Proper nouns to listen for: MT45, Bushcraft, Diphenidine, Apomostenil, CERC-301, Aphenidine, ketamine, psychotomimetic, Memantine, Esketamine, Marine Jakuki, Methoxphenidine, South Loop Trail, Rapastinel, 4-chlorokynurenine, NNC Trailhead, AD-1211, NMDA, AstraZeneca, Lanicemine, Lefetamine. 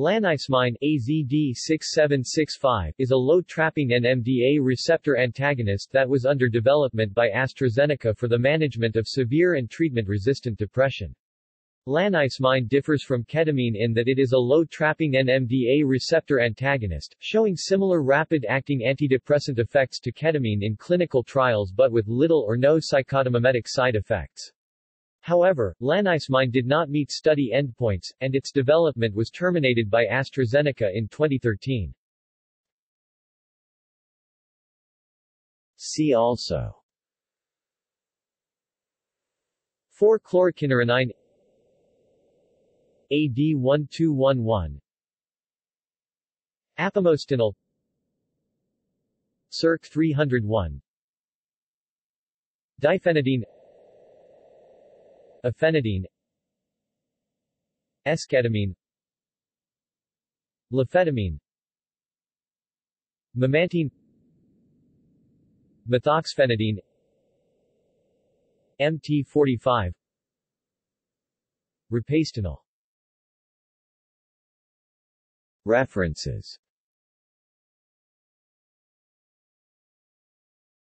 Lanicemine (AZD6765) is a low-trapping NMDA receptor antagonist that was under development by AstraZeneca for the management of severe and treatment-resistant depression. Lanicemine differs from ketamine in that it is a low-trapping NMDA receptor antagonist, showing similar rapid-acting antidepressant effects to ketamine in clinical trials but with little or no psychotomimetic side effects. However, lanicemine did not meet study endpoints, and its development was terminated by AstraZeneca in 2013. See also: 4-chlorokynurenine, AD-1211, Apomostenil, CERC-301, Diphenidine, Aphenidine, Esketamine, Lefetamine, Memantine, Methoxphenidine, MT45, Rapastinel. References.